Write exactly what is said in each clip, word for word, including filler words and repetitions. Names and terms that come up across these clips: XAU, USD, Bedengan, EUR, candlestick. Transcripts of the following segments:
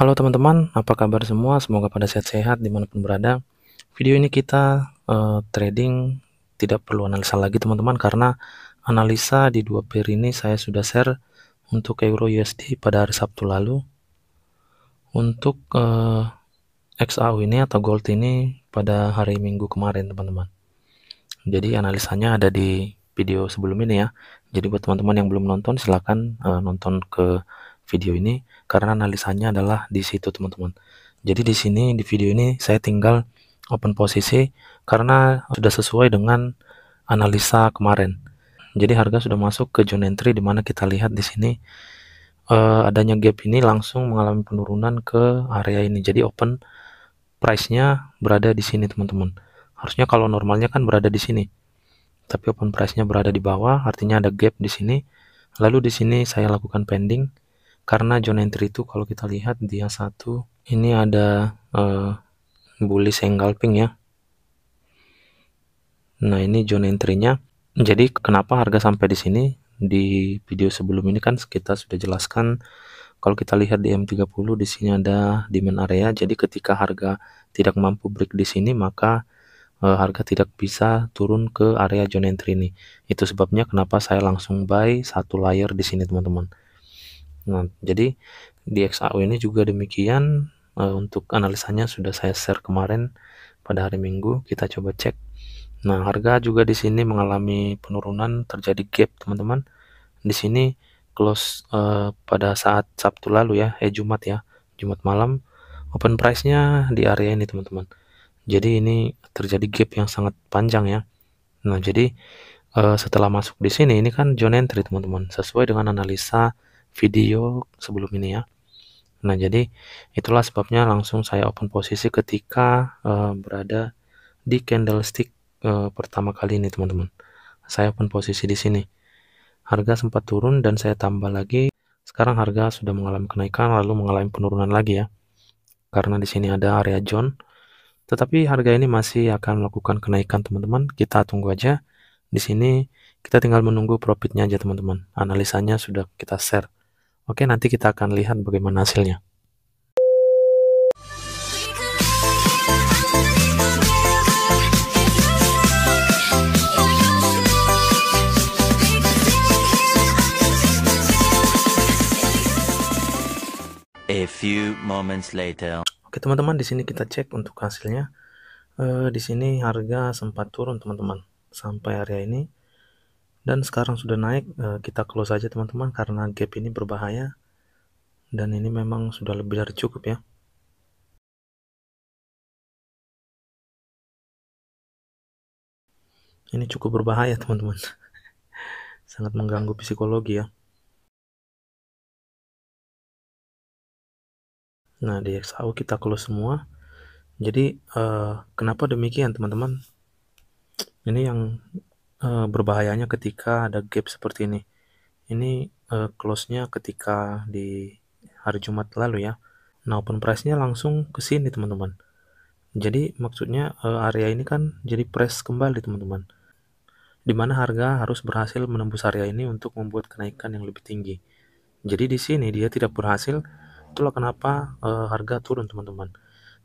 Halo teman-teman, apa kabar semua? Semoga pada sehat-sehat dimanapun berada. Video ini kita uh, trading tidak perlu analisa lagi teman-teman, karena analisa di dua pair ini saya sudah share untuk euro U S D pada hari Sabtu lalu. Untuk uh, X A U ini atau gold ini pada hari Minggu kemarin teman-teman. Jadi analisanya ada di video sebelum ini ya. Jadi buat teman-teman yang belum nonton, silahkan uh, nonton ke video ini karena analisanya adalah di situ teman-teman. Jadi di sini di video ini saya tinggal open posisi karena sudah sesuai dengan analisa kemarin. Jadi harga sudah masuk ke zone entry, dimana kita lihat di sini eh, adanya gap ini langsung mengalami penurunan ke area ini. Jadi open price-nya berada di sini teman-teman. Harusnya kalau normalnya kan berada di sini, tapi open price-nya berada di bawah, artinya ada gap di sini. Lalu di sini saya lakukan pending. Karena zone entry itu kalau kita lihat dia satu, ini ada uh, bullish engulfing ya. Nah ini zone entry-nya. Jadi kenapa harga sampai di sini? Di video sebelum ini kan kita sudah jelaskan, kalau kita lihat di M tiga puluh di sini ada demand area. Jadi ketika harga tidak mampu break di sini, maka uh, harga tidak bisa turun ke area zone entry ini. Itu sebabnya kenapa saya langsung buy satu layer di sini teman-teman. Nah, jadi di X A U ini juga demikian. Uh, untuk analisanya sudah saya share kemarin pada hari Minggu. Kita coba cek. Nah, harga juga di sini mengalami penurunan, terjadi gap teman-teman. Di sini close uh, pada saat Sabtu lalu ya, eh Jumat ya, Jumat malam. Open price-nya di area ini teman-teman. Jadi ini terjadi gap yang sangat panjang ya. Nah, jadi uh, setelah masuk di sini ini kan zone entry teman-teman, sesuai dengan analisa video sebelum ini ya. Nah jadi itulah sebabnya langsung saya open posisi ketika uh, berada di candlestick uh, pertama kali ini teman-teman. Saya open posisi di sini. Harga sempat turun dan saya tambah lagi. Sekarang harga sudah mengalami kenaikan lalu mengalami penurunan lagi ya. Karena di sini ada area zone. Tetapi harga ini masih akan melakukan kenaikan teman-teman. Kita tunggu aja. Di sini kita tinggal menunggu profitnya aja teman-teman. Analisanya sudah kita share. Oke, nanti kita akan lihat bagaimana hasilnya. A few moments later. Oke teman-teman, di sini kita cek untuk hasilnya. Eh, di sini harga sempat turun teman-teman sampai area ini. Dan sekarang sudah naik, kita close aja teman-teman karena gap ini berbahaya. Dan ini memang sudah lebih dari cukup ya. Ini cukup berbahaya teman-teman. Sangat mengganggu psikologi ya. Nah di X A U kita close semua. Jadi eh, kenapa demikian teman-teman? Ini yang berbahayanya ketika ada gap seperti ini. Ini uh, close-nya ketika di hari Jumat lalu ya. Nah open price-nya langsung ke sini teman-teman. Jadi maksudnya uh, area ini kan jadi press kembali teman-teman. Dimana harga harus berhasil menembus area ini untuk membuat kenaikan yang lebih tinggi. Jadi di sini dia tidak berhasil. Itulah kenapa uh, harga turun teman-teman.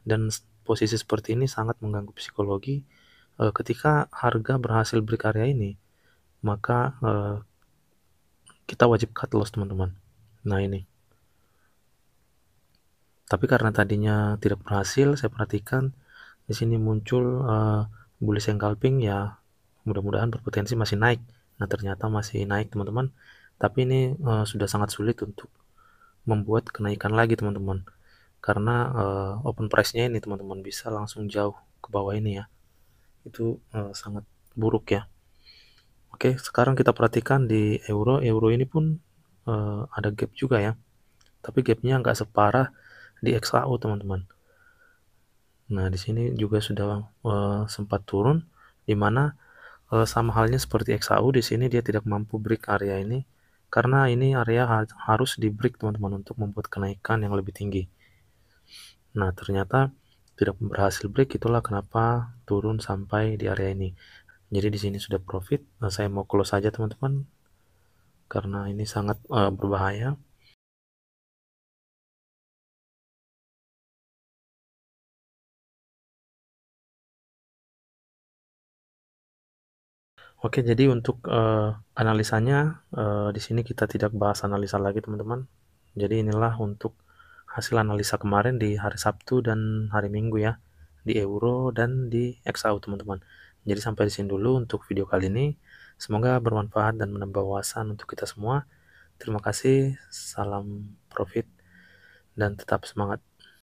Dan posisi seperti ini sangat mengganggu psikologi. Ketika harga berhasil break area ini, maka eh, kita wajib cut loss teman-teman. Nah ini, tapi karena tadinya tidak berhasil, saya perhatikan di sini muncul eh, bullish engulfing ya. Mudah-mudahan berpotensi masih naik. Nah ternyata masih naik teman-teman. Tapi ini eh, sudah sangat sulit untuk membuat kenaikan lagi teman-teman, karena eh, open price-nya ini teman-teman bisa langsung jauh ke bawah ini ya. Itu uh, sangat buruk ya. Oke, sekarang kita perhatikan di euro. Euro ini pun uh, ada gap juga ya, tapi gapnya nggak separah di X A U teman-teman. Nah di sini juga sudah uh, sempat turun, dimana uh, sama halnya seperti X A U, di sini dia tidak mampu break area ini karena ini area ha harus di break teman-teman untuk membuat kenaikan yang lebih tinggi. Nah ternyata tidak berhasil break, itulah kenapa turun sampai di area ini. Jadi di sini sudah profit. Nah, saya mau close saja teman-teman karena ini sangat uh, berbahaya. Oke, jadi untuk uh, analisanya uh, di sini kita tidak bahas analisa lagi, teman-teman. Jadi inilah untuk hasil analisa kemarin di hari Sabtu dan hari Minggu ya, di euro dan di X A U, teman-teman. Jadi sampai di sini dulu untuk video kali ini. Semoga bermanfaat dan menambah wawasan untuk kita semua. Terima kasih, salam profit, dan tetap semangat.